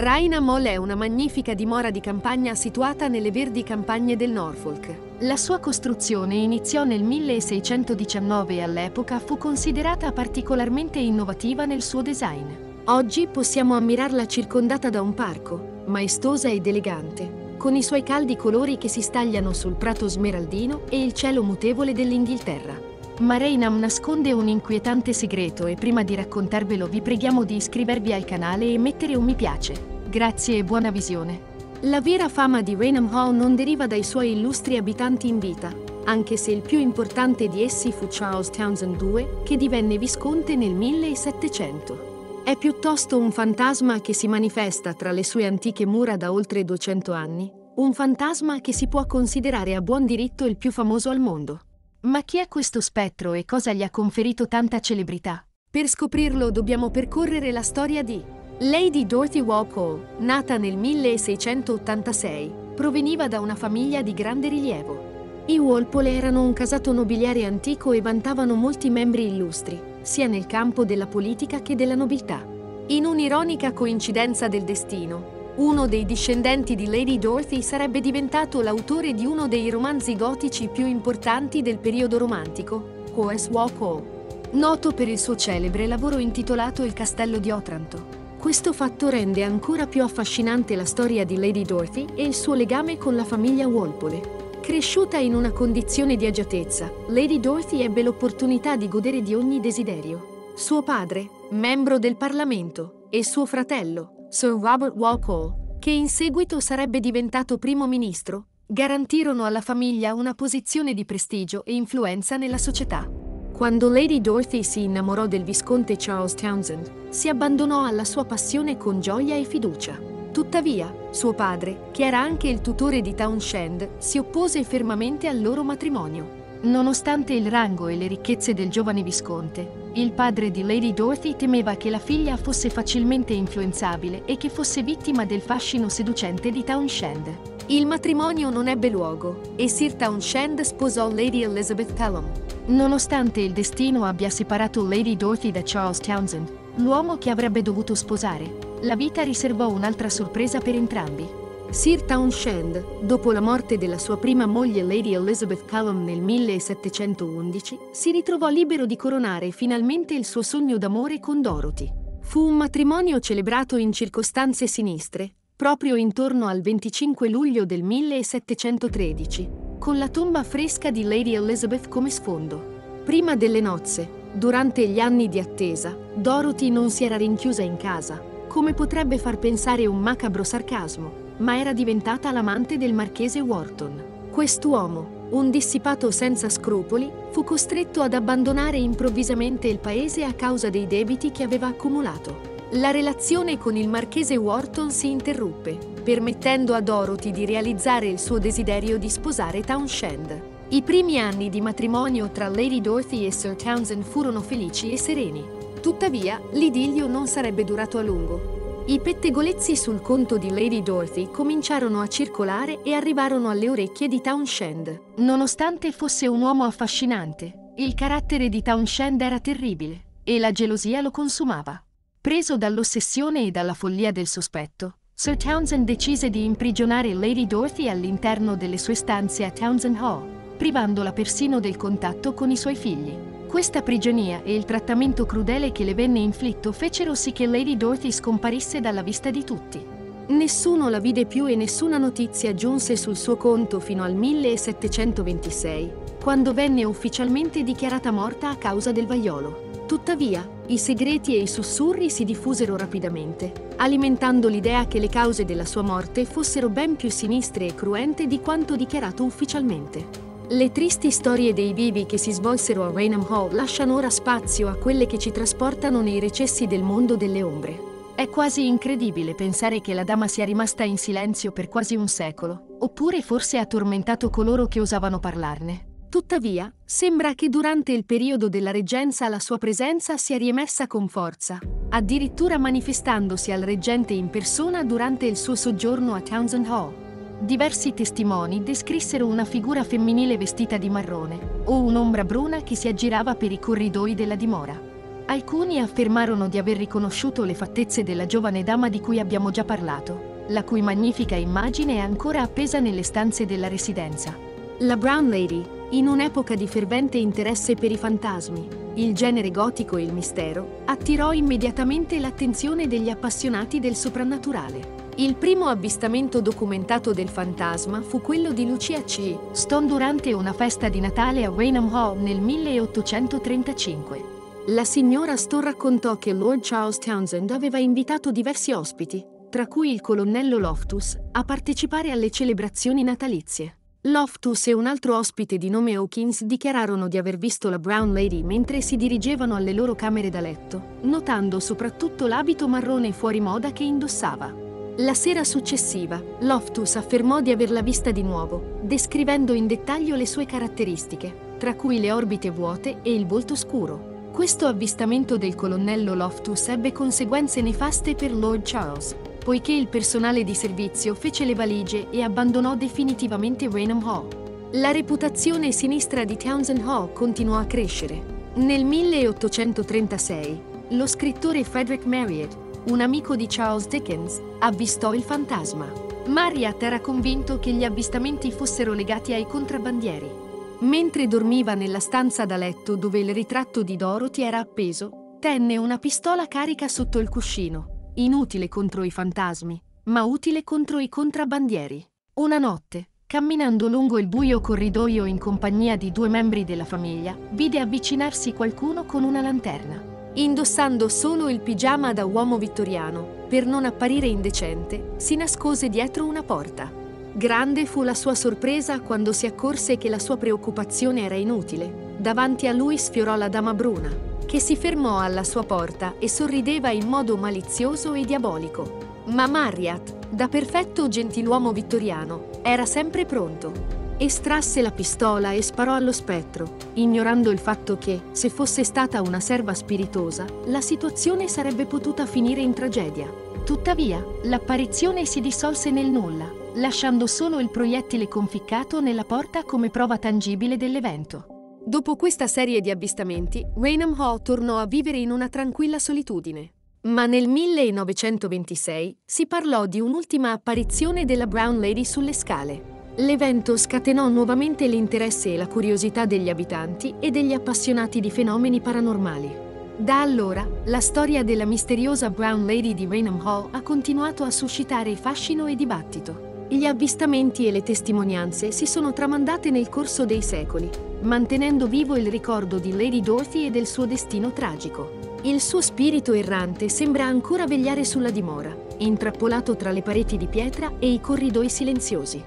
Raynham Hall è una magnifica dimora di campagna situata nelle verdi campagne del Norfolk. La sua costruzione iniziò nel 1619 e all'epoca fu considerata particolarmente innovativa nel suo design. Oggi possiamo ammirarla circondata da un parco, maestosa ed elegante, con i suoi caldi colori che si stagliano sul prato smeraldino e il cielo mutevole dell'Inghilterra. Ma Raynham nasconde un inquietante segreto e prima di raccontarvelo vi preghiamo di iscrivervi al canale e mettere un mi piace. Grazie e buona visione. La vera fama di Raynham Hall non deriva dai suoi illustri abitanti in vita, anche se il più importante di essi fu Charles Townshend II, che divenne visconte nel 1700. È piuttosto un fantasma che si manifesta tra le sue antiche mura da oltre 200 anni, un fantasma che si può considerare a buon diritto il più famoso al mondo. Ma chi è questo spettro e cosa gli ha conferito tanta celebrità? Per scoprirlo dobbiamo percorrere la storia di Lady Dorothy Walpole, nata nel 1686, proveniva da una famiglia di grande rilievo. I Walpole erano un casato nobiliare antico e vantavano molti membri illustri, sia nel campo della politica che della nobiltà. In un'ironica coincidenza del destino, uno dei discendenti di Lady Dorothy sarebbe diventato l'autore di uno dei romanzi gotici più importanti del periodo romantico, Horace Walpole, noto per il suo celebre lavoro intitolato Il castello di Otranto. Questo fatto rende ancora più affascinante la storia di Lady Dorothy e il suo legame con la famiglia Walpole. Cresciuta in una condizione di agiatezza, Lady Dorothy ebbe l'opportunità di godere di ogni desiderio. Suo padre, membro del Parlamento, e suo fratello, Sir Robert Walpole, che in seguito sarebbe diventato primo ministro, garantirono alla famiglia una posizione di prestigio e influenza nella società. Quando Lady Dorothy si innamorò del visconte Charles Townshend, si abbandonò alla sua passione con gioia e fiducia. Tuttavia, suo padre, che era anche il tutore di Townshend, si oppose fermamente al loro matrimonio. Nonostante il rango e le ricchezze del giovane visconte, il padre di Lady Dorothy temeva che la figlia fosse facilmente influenzabile e che fosse vittima del fascino seducente di Townshend. Il matrimonio non ebbe luogo e Sir Townshend sposò Lady Elizabeth Pelham. Nonostante il destino abbia separato Lady Dorothy da Charles Townshend, l'uomo che avrebbe dovuto sposare, la vita riservò un'altra sorpresa per entrambi. Sir Townshend, dopo la morte della sua prima moglie Lady Elizabeth Callum nel 1711, si ritrovò libero di coronare finalmente il suo sogno d'amore con Dorothy. Fu un matrimonio celebrato in circostanze sinistre, proprio intorno al 25 luglio del 1713, con la tomba fresca di Lady Elizabeth come sfondo. Prima delle nozze, durante gli anni di attesa, Dorothy non si era rinchiusa in casa, come potrebbe far pensare un macabro sarcasmo, ma era diventata l'amante del marchese Wharton. Quest'uomo, un dissipato senza scrupoli, fu costretto ad abbandonare improvvisamente il paese a causa dei debiti che aveva accumulato. La relazione con il marchese Wharton si interruppe, permettendo a Dorothy di realizzare il suo desiderio di sposare Townshend. I primi anni di matrimonio tra Lady Dorothy e Sir Townshend furono felici e sereni. Tuttavia, l'idillio non sarebbe durato a lungo. I pettegolezzi sul conto di Lady Dorothy cominciarono a circolare e arrivarono alle orecchie di Townshend. Nonostante fosse un uomo affascinante, il carattere di Townshend era terribile e la gelosia lo consumava. Preso dall'ossessione e dalla follia del sospetto, Sir Townshend decise di imprigionare Lady Dorothy all'interno delle sue stanze a Townshend Hall, privandola persino del contatto con i suoi figli. Questa prigionia e il trattamento crudele che le venne inflitto fecero sì che Lady Dorothy scomparisse dalla vista di tutti. Nessuno la vide più e nessuna notizia giunse sul suo conto fino al 1726, quando venne ufficialmente dichiarata morta a causa del vaiolo. Tuttavia, i segreti e i sussurri si diffusero rapidamente, alimentando l'idea che le cause della sua morte fossero ben più sinistre e cruente di quanto dichiarato ufficialmente. Le tristi storie dei vivi che si svolsero a Raynham Hall lasciano ora spazio a quelle che ci trasportano nei recessi del mondo delle ombre. È quasi incredibile pensare che la dama sia rimasta in silenzio per quasi un secolo, oppure forse ha tormentato coloro che osavano parlarne. Tuttavia, sembra che durante il periodo della reggenza la sua presenza sia riemessa con forza, addirittura manifestandosi al reggente in persona durante il suo soggiorno a Townshend Hall. Diversi testimoni descrissero una figura femminile vestita di marrone o un'ombra bruna che si aggirava per i corridoi della dimora. Alcuni affermarono di aver riconosciuto le fattezze della giovane dama di cui abbiamo già parlato, la cui magnifica immagine è ancora appesa nelle stanze della residenza. La Brown Lady, in un'epoca di fervente interesse per i fantasmi, il genere gotico e il mistero, attirò immediatamente l'attenzione degli appassionati del soprannaturale. Il primo avvistamento documentato del fantasma fu quello di Lucia C. Stone durante una festa di Natale a Raynham Hall nel 1835. La signora Stone raccontò che Lord Charles Townshend aveva invitato diversi ospiti, tra cui il colonnello Loftus, a partecipare alle celebrazioni natalizie. Loftus e un altro ospite di nome Hawkins dichiararono di aver visto la Brown Lady mentre si dirigevano alle loro camere da letto, notando soprattutto l'abito marrone fuori moda che indossava. La sera successiva, Loftus affermò di averla vista di nuovo, descrivendo in dettaglio le sue caratteristiche, tra cui le orbite vuote e il volto scuro. Questo avvistamento del colonnello Loftus ebbe conseguenze nefaste per Lord Charles, poiché il personale di servizio fece le valigie e abbandonò definitivamente Raynham Hall. La reputazione sinistra di Townshend Hall continuò a crescere. Nel 1836, lo scrittore Frederick Marryat, un amico di Charles Dickens, avvistò il fantasma. Marryat era convinto che gli avvistamenti fossero legati ai contrabbandieri. Mentre dormiva nella stanza da letto dove il ritratto di Dorothy era appeso, tenne una pistola carica sotto il cuscino, inutile contro i fantasmi, ma utile contro i contrabbandieri. Una notte, camminando lungo il buio corridoio in compagnia di due membri della famiglia, vide avvicinarsi qualcuno con una lanterna. Indossando solo il pigiama da uomo vittoriano, per non apparire indecente, si nascose dietro una porta. Grande fu la sua sorpresa quando si accorse che la sua preoccupazione era inutile. Davanti a lui sfiorò la dama bruna, che si fermò alla sua porta e sorrideva in modo malizioso e diabolico. Ma Marryat, da perfetto gentiluomo vittoriano, era sempre pronto. Estrasse la pistola e sparò allo spettro, ignorando il fatto che, se fosse stata una serva spiritosa, la situazione sarebbe potuta finire in tragedia. Tuttavia, l'apparizione si dissolse nel nulla, lasciando solo il proiettile conficcato nella porta come prova tangibile dell'evento. Dopo questa serie di avvistamenti, Raynham Hall tornò a vivere in una tranquilla solitudine. Ma nel 1926 si parlò di un'ultima apparizione della Brown Lady sulle scale. L'evento scatenò nuovamente l'interesse e la curiosità degli abitanti e degli appassionati di fenomeni paranormali. Da allora, la storia della misteriosa Brown Lady di Raynham Hall ha continuato a suscitare fascino e dibattito. Gli avvistamenti e le testimonianze si sono tramandate nel corso dei secoli, mantenendo vivo il ricordo di Lady Dorothy e del suo destino tragico. Il suo spirito errante sembra ancora vegliare sulla dimora, intrappolato tra le pareti di pietra e i corridoi silenziosi.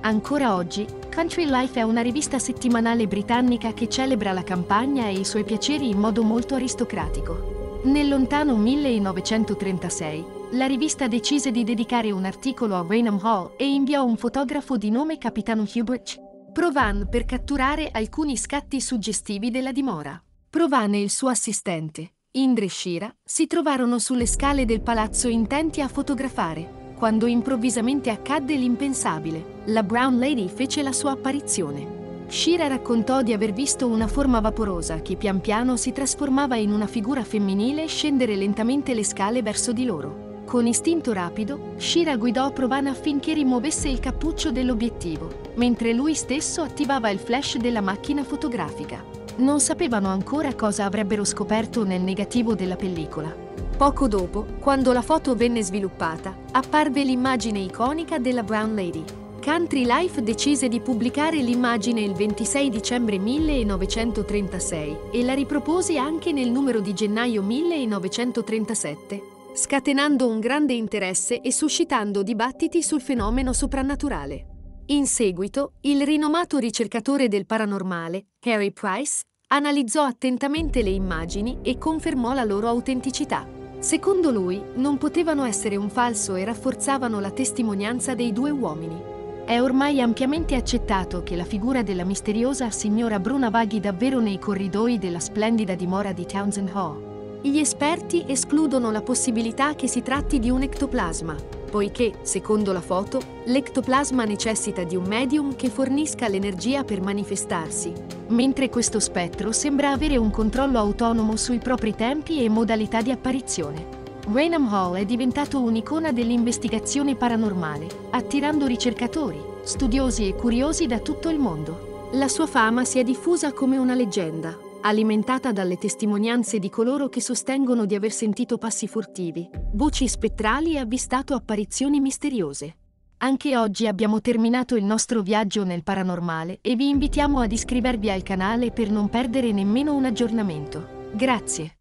Ancora oggi, Country Life è una rivista settimanale britannica che celebra la campagna e i suoi piaceri in modo molto aristocratico. Nel lontano 1936, la rivista decise di dedicare un articolo a Raynham Hall e inviò un fotografo di nome Capitano Hubert Provand per catturare alcuni scatti suggestivi della dimora. Provand e il suo assistente, Indre Shira, si trovarono sulle scale del palazzo intenti a fotografare, quando improvvisamente accadde l'impensabile. La Brown Lady fece la sua apparizione. Shira raccontò di aver visto una forma vaporosa che pian piano si trasformava in una figura femminile scendere lentamente le scale verso di loro. Con istinto rapido, Shira guidò Provand affinché rimuovesse il cappuccio dell'obiettivo, mentre lui stesso attivava il flash della macchina fotografica. Non sapevano ancora cosa avrebbero scoperto nel negativo della pellicola. Poco dopo, quando la foto venne sviluppata, apparve l'immagine iconica della Brown Lady. Country Life decise di pubblicare l'immagine il 26 dicembre 1936 e la ripropose anche nel numero di gennaio 1937, scatenando un grande interesse e suscitando dibattiti sul fenomeno soprannaturale. In seguito, il rinomato ricercatore del paranormale, Harry Price, analizzò attentamente le immagini e confermò la loro autenticità. Secondo lui, non potevano essere un falso e rafforzavano la testimonianza dei due uomini. È ormai ampiamente accettato che la figura della misteriosa signora bruna vaghi davvero nei corridoi della splendida dimora di Townshend Hall. Gli esperti escludono la possibilità che si tratti di un ectoplasma, poiché, secondo la foto, l'ectoplasma necessita di un medium che fornisca l'energia per manifestarsi, mentre questo spettro sembra avere un controllo autonomo sui propri tempi e modalità di apparizione. Raynham Hall è diventato un'icona dell'investigazione paranormale, attirando ricercatori, studiosi e curiosi da tutto il mondo. La sua fama si è diffusa come una leggenda, alimentata dalle testimonianze di coloro che sostengono di aver sentito passi furtivi, voci spettrali e avvistato apparizioni misteriose. Anche oggi abbiamo terminato il nostro viaggio nel paranormale e vi invitiamo ad iscrivervi al canale per non perdere nemmeno un aggiornamento. Grazie.